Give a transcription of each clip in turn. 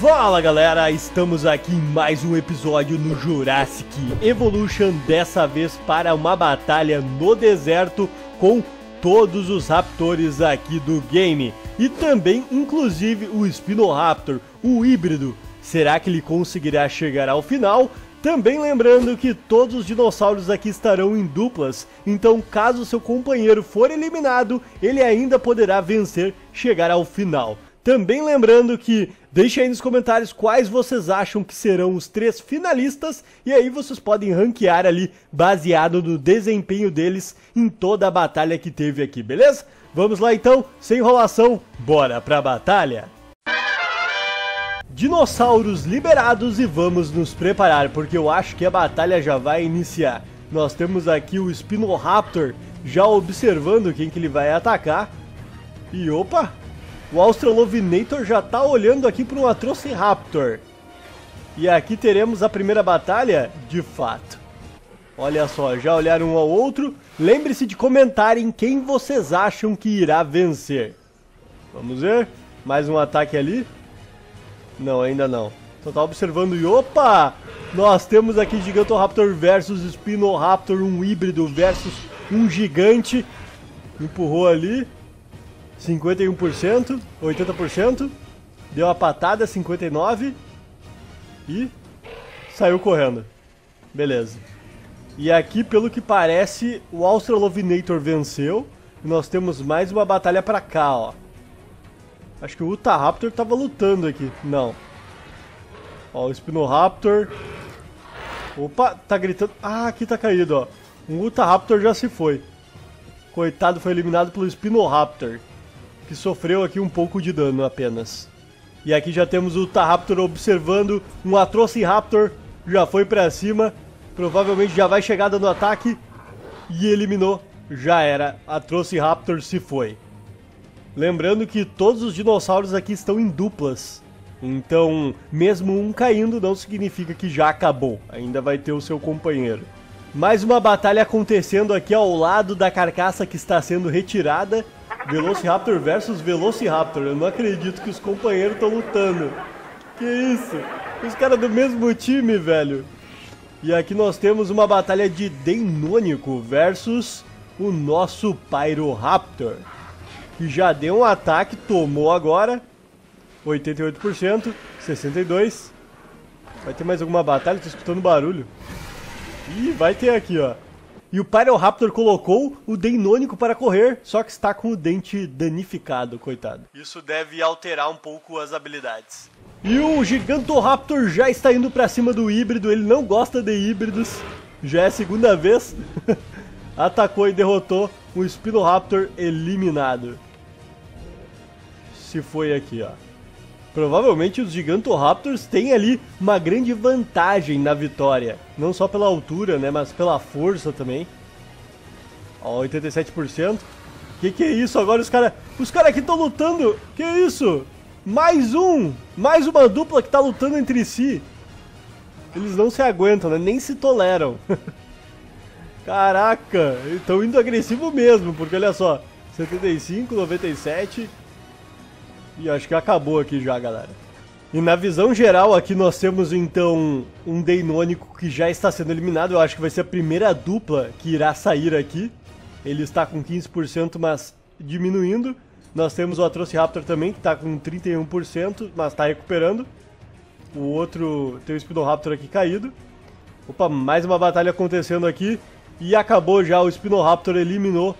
Fala galera, estamos aqui em mais um episódio no Jurassic Evolution, dessa vez para uma batalha no deserto com todos os raptores aqui do game. E também, inclusive, o Spino Raptor, o híbrido. Será que ele conseguirá chegar ao final? Também lembrando que todos os dinossauros aqui estarão em duplas, então caso seu companheiro for eliminado, ele ainda poderá vencer, chegar ao final. Também lembrando que deixem aí nos comentários quais vocês acham que serão os três finalistas, e aí vocês podem ranquear ali baseado no desempenho deles em toda a batalha que teve aqui, beleza? Vamos lá então, sem enrolação, bora pra batalha! Dinossauros liberados e vamos nos preparar, porque eu acho que a batalha já vai iniciar. Nós temos aqui o Spino Raptor, já observando quem que ele vai atacar. E opa, o Australovenator já tá olhando aqui para um Atrociraptor. E aqui teremos a primeira batalha, de fato. Olha só, já olharam um ao outro. Lembre-se de comentarem quem vocês acham que irá vencer. Vamos ver, mais um ataque ali. Não, ainda não. Só tá observando e opa! Nós temos aqui Giganto Raptor versus Spino Raptor, um híbrido versus um gigante. Empurrou ali. 51%, 80%. Deu uma patada, 59%. E saiu correndo. Beleza. E aqui, pelo que parece, o Australovenator venceu. E nós temos mais uma batalha pra cá, ó. Acho que o Utahraptor tava lutando aqui. Não. Ó, o Spino Raptor. Opa, tá gritando. Ah, aqui tá caído, ó. O Utahraptor já se foi. Coitado, foi eliminado pelo Spino Raptor, que sofreu aqui um pouco de dano apenas. E aqui já temos o Utahraptor observando. Um Atrociraptor já foi pra cima. Provavelmente já vai chegar dando ataque. E eliminou. Já era. Atrociraptor se foi. Lembrando que todos os dinossauros aqui estão em duplas, então mesmo um caindo não significa que já acabou, ainda vai ter o seu companheiro. Mais uma batalha acontecendo aqui ao lado da carcaça que está sendo retirada, Velociraptor versus Velociraptor, eu não acredito que os companheiros estão lutando, que isso, os caras do mesmo time, velho. E aqui nós temos uma batalha de Deinonychus versus o nosso Pyro Raptor. Que já deu um ataque, tomou agora, 88%, 62%. Vai ter mais alguma batalha? Tô escutando barulho. Ih, vai ter aqui, ó. E o Pyro Raptor colocou o Deinonychus para correr, só que está com o dente danificado, coitado. Isso deve alterar um pouco as habilidades. E o Giganto Raptor já está indo para cima do híbrido, ele não gosta de híbridos. Já é a segunda vez. Atacou e derrotou o Spino Raptor, eliminado. Se foi aqui, ó. Provavelmente os Gigantoraptors têm ali uma grande vantagem na vitória. Não só pela altura, né? Mas pela força também. Ó, 87%. Que é isso agora? Os caras aqui estão lutando. Que é isso? Mais um! Mais uma dupla que tá lutando entre si. Eles não se aguentam, né? Nem se toleram. Caraca, estão indo agressivo mesmo, porque olha só, 75, 97, e acho que acabou aqui já, galera. E na visão geral aqui nós temos então um Deinonychus que já está sendo eliminado, eu acho que vai ser a primeira dupla que irá sair aqui. Ele está com 15%, mas diminuindo. Nós temos o Atrociraptor também, que está com 31%, mas está recuperando. O outro, tem o Spino Raptor aqui caído. Opa, mais uma batalha acontecendo aqui. E acabou já, o Spino Raptor eliminou.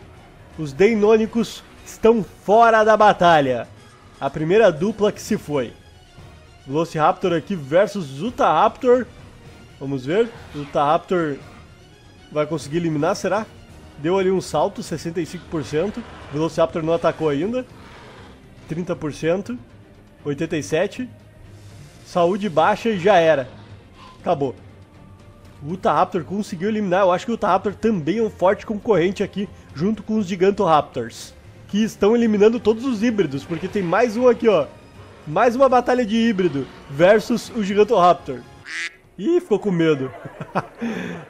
Os Deinonychus estão fora da batalha. A primeira dupla que se foi. Velociraptor aqui versus Utahraptor. Vamos ver. Utahraptor vai conseguir eliminar, será? Deu ali um salto, 65%. Velociraptor não atacou ainda. 30%. 87%. Saúde baixa e já era. Acabou. O Utahraptor conseguiu eliminar, eu acho que o Utahraptor também é um forte concorrente aqui, junto com os Gigantoraptors, que estão eliminando todos os híbridos, porque tem mais um aqui, ó. Mais uma batalha de híbrido versus o Gigantoraptor. Ih, ficou com medo.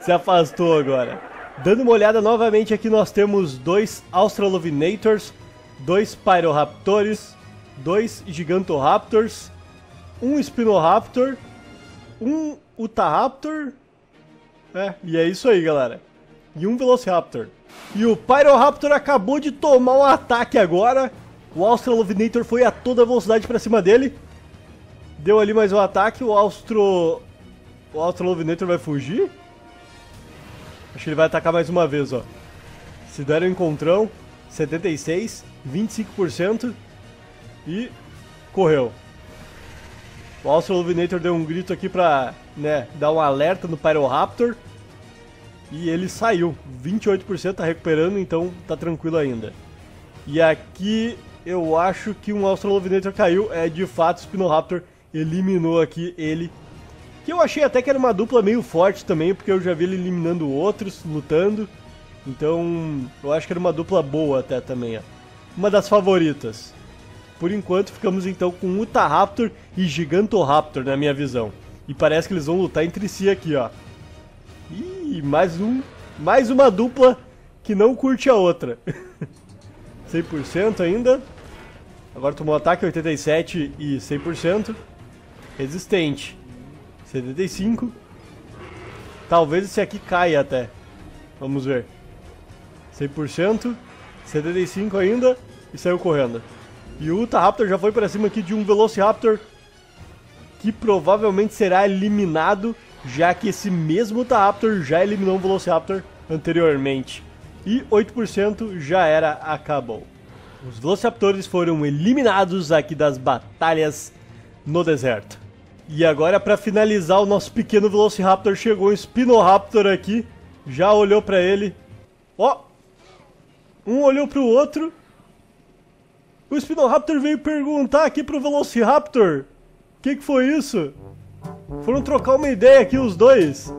Se afastou agora. Dando uma olhada novamente aqui, nós temos dois Australovenators, dois Pyroraptores, dois Gigantoraptors, um Spino Raptor, um Utahraptor, e é isso aí, galera. E um Velociraptor. E o Pyro Raptor acabou de tomar um ataque agora. O Australovenator foi a toda velocidade pra cima dele. Deu ali mais um ataque. O Australovenator vai fugir? Acho que ele vai atacar mais uma vez, ó. Se der um encontrão, 76, 25%. E correu. O Australovenator deu um grito aqui pra, dar um alerta no Pyroraptor. E ele saiu, 28%, tá recuperando, então tá tranquilo ainda. E aqui eu acho que um Australovenator caiu, de fato o Spinoraptor eliminou aqui ele. Que eu achei até que era uma dupla meio forte também, porque eu já vi ele eliminando outros, lutando. Então eu acho que era uma dupla boa até também, ó. Uma das favoritas. Por enquanto ficamos então com Utahraptor e Giganto Raptor na minha visão. E parece que eles vão lutar entre si aqui, ó. Ih, mais uma dupla que não curte a outra. 100% ainda. Agora tomou ataque, 87 e 100%. Resistente, 75. Talvez esse aqui caia até. Vamos ver. 100%, 75 ainda e saiu correndo. E o Utahraptor já foi para cima aqui de um Velociraptor que provavelmente será eliminado, já que esse mesmo Utahraptor já eliminou um Velociraptor anteriormente. E 8% já era, acabou. Os Velociraptores foram eliminados aqui das batalhas no deserto. E agora, para finalizar, o nosso pequeno Velociraptor chegou, um Spinoraptor aqui, já olhou para ele. Ó, um olhou para o outro. O Spinoraptor veio perguntar aqui pro Velociraptor. Que foi isso? Foram trocar uma ideia aqui os dois.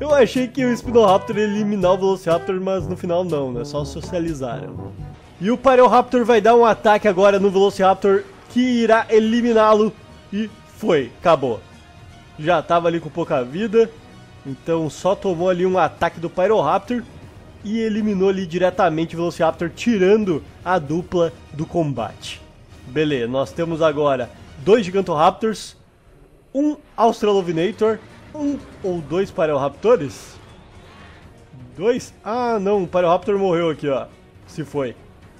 Eu achei que o Spinoraptor ia eliminar o Velociraptor, mas no final não, né? Só socializaram. E o Pyroraptor vai dar um ataque agora no Velociraptor, que irá eliminá-lo. E foi, acabou. Já tava ali com pouca vida, então só tomou ali um ataque do Pyroraptor e eliminou ali diretamente o Velociraptor, tirando a dupla do combate. Beleza, nós temos agora dois Gigantoraptors, um Australovenator, um ou dois Pyroraptores? Dois? Ah não, o Pyroraptor morreu aqui, ó. Se foi.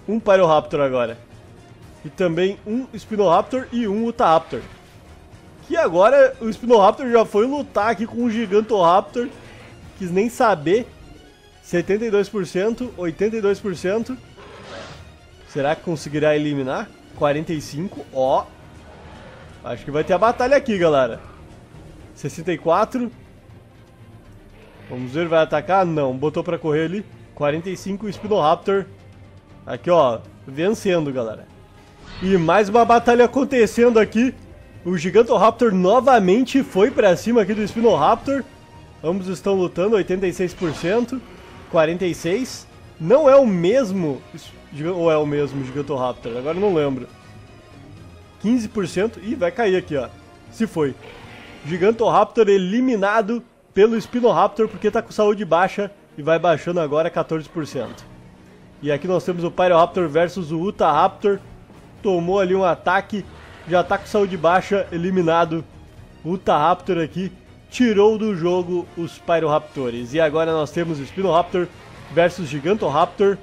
Um Pyroraptor agora. E também um Spinoraptor e um Utahraptor. Que agora o Spinoraptor já foi lutar aqui com o Gigantoraptor. Quis nem saber. 72%, 82%. Será que conseguirá eliminar? 45%, ó. Acho que vai ter a batalha aqui, galera. 64. Vamos ver, vai atacar? Não, botou pra correr ali. 45, o Spinoraptor. Aqui, ó, vencendo, galera. E mais uma batalha acontecendo aqui. O Gigantoraptor novamente foi pra cima aqui do Spinoraptor. Ambos estão lutando, 86%. 46. Não é o mesmo... Ou é o mesmo Gigantoraptor? Agora eu não lembro. 15%. Ih, vai cair aqui, ó. Se foi. Gigantoraptor eliminado pelo Spinoraptor, porque tá com saúde baixa e vai baixando agora 14%. E aqui nós temos o Pyroraptor versus o Utahraptor. Tomou ali um ataque, já tá com saúde baixa, eliminado. O Utahraptor aqui tirou do jogo os Pyroraptores. E agora nós temos o Spinoraptor versus Gigantoraptor.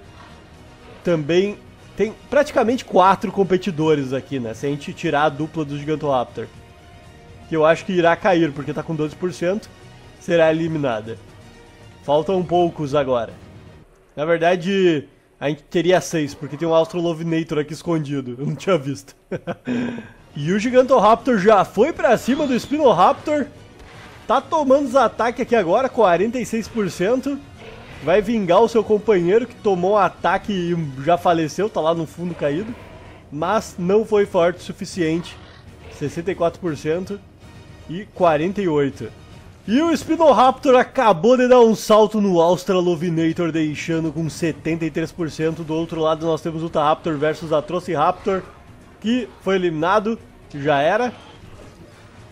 Também tem praticamente 4 competidores aqui, né? Se a gente tirar a dupla do Gigantoraptor, que eu acho que irá cair, porque tá com 12%, será eliminada. Faltam poucos agora. Na verdade, a gente teria 6, porque tem um Australovenator aqui escondido. Eu não tinha visto. E o Gigantoraptor já foi pra cima do Spinoraptor. Tá tomando os ataques aqui agora, 46%. Vai vingar o seu companheiro que tomou um ataque e já faleceu, tá lá no fundo caído. Mas não foi forte o suficiente. 64% e 48%. E o Spinoraptor acabou de dar um salto no Australovenator, deixando com 73%. Do outro lado nós temos o Utahraptor versus Atrociraptor, que foi eliminado, que já era.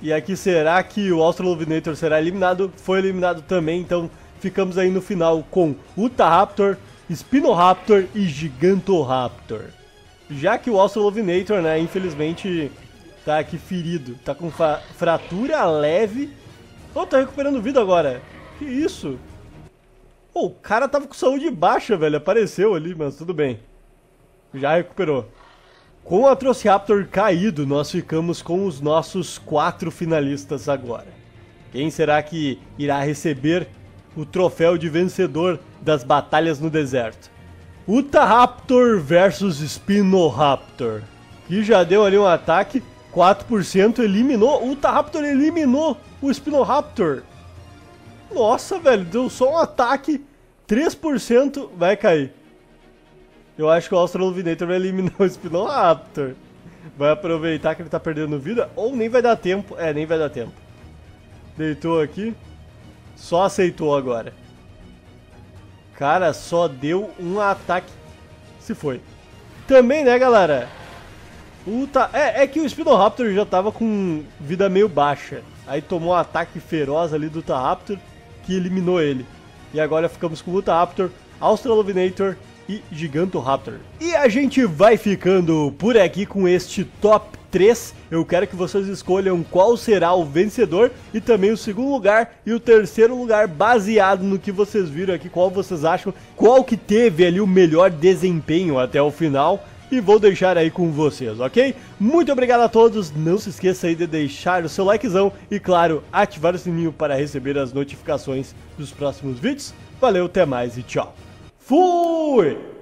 E aqui será que o Australovenator será eliminado? Foi eliminado também, então... Ficamos aí no final com Utahraptor, Spinoraptor e Gigantoraptor. Já que o Australovenator, né, infelizmente Tá aqui ferido. Tá com fratura leve. Oh, tá recuperando vida agora. Que isso? Oh, o cara tava com saúde baixa, velho. Apareceu ali, mas tudo bem. Já recuperou. Com o Atrociraptor caído, nós ficamos com os nossos 4 finalistas agora. Quem será que irá receber o troféu de vencedor das batalhas no deserto? Utahraptor versus Spino Raptor, que já deu ali um ataque, 4% eliminou. O Utahraptor eliminou o Spino Raptor. Nossa, velho, deu só um ataque, 3% vai cair. Eu acho que o Australovenator vai eliminar o Spino Raptor. Vai aproveitar que ele tá perdendo vida, ou nem vai dar tempo. É, nem vai dar tempo. Deitou aqui. Só aceitou agora. Cara, só deu um ataque. Se foi. Também, né, galera? É que o Spino Raptor já tava com vida meio baixa. Aí tomou um ataque feroz ali do Utahraptor, que eliminou ele. E agora ficamos com o Utahraptor, Australovenator e Giganto Raptor. E a gente vai ficando por aqui com este top 3. Eu quero que vocês escolham qual será o vencedor e também o segundo lugar e o terceiro lugar, baseado no que vocês viram aqui, qual vocês acham, qual que teve ali o melhor desempenho até o final. E vou deixar aí com vocês, ok? Muito obrigado a todos, não se esqueça aí de deixar o seu likezão e, claro, ativar o sininho para receber as notificações dos próximos vídeos. Valeu, até mais e tchau! Fui!